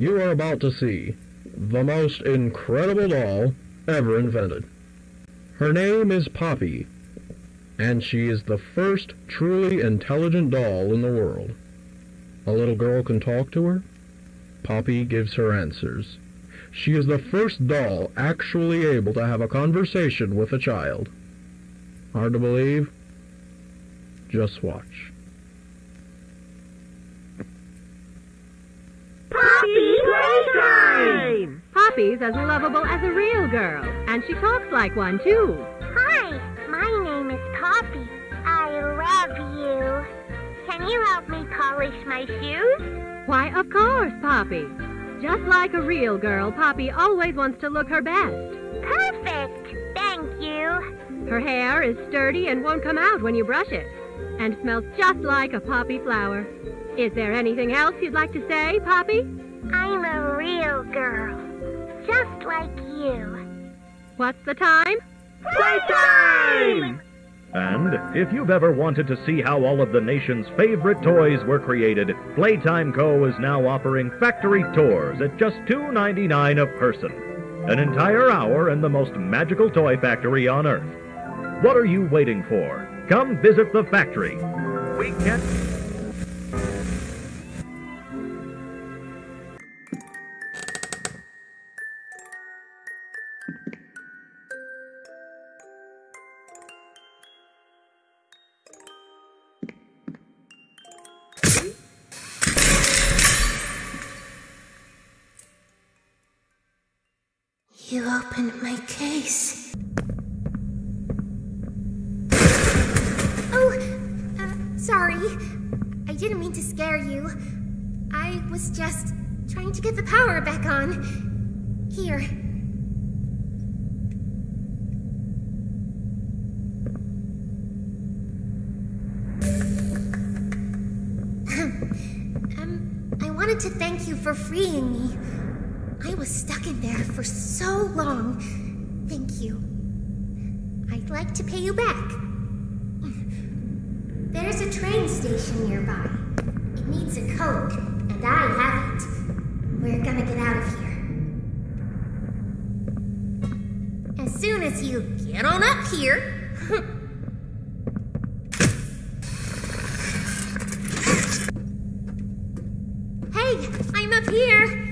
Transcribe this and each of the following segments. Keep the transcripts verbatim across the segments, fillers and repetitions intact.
You are about to see the most incredible doll ever invented. Her name is Poppy, and she is the first truly intelligent doll in the world. A little girl can talk to her. Poppy gives her answers. She is the first doll actually able to have a conversation with a child. Hard to believe? Just watch. Poppy Playtime! Poppy's as lovable as a real girl, and she talks like one, too. Hi, my name is Poppy. I love you. Can you help me polish my shoes? Why, of course, Poppy. Just like a real girl, Poppy always wants to look her best. Perfect! Thank you. Her hair is sturdy and won't come out when you brush it, and smells just like a poppy flower. Is there anything else you'd like to say, Poppy? I'm a real girl, just like you. What's the time? Playtime! And if you've ever wanted to see how all of the nation's favorite toys were created, Playtime Co. is now offering factory tours at just two ninety-nine a person. An entire hour in the most magical toy factory on Earth. What are you waiting for? Come visit the factory. We can't... You opened my case. Oh, uh, sorry. I didn't mean to scare you. I was just trying to get the power back on. Here. um, I wanted to thank you for freeing me. I was stuck in there for so long. Thank you. I'd like to pay you back. There's a train station nearby. It needs a code, and I have it. We're gonna get out of here. As soon as you get on up here. Hey, I'm up here.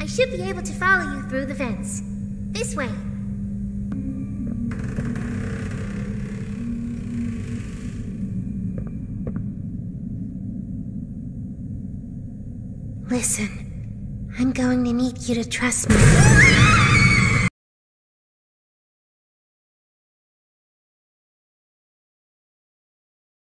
I should be able to follow you through the vents. This way. Listen, I'm going to need you to trust me.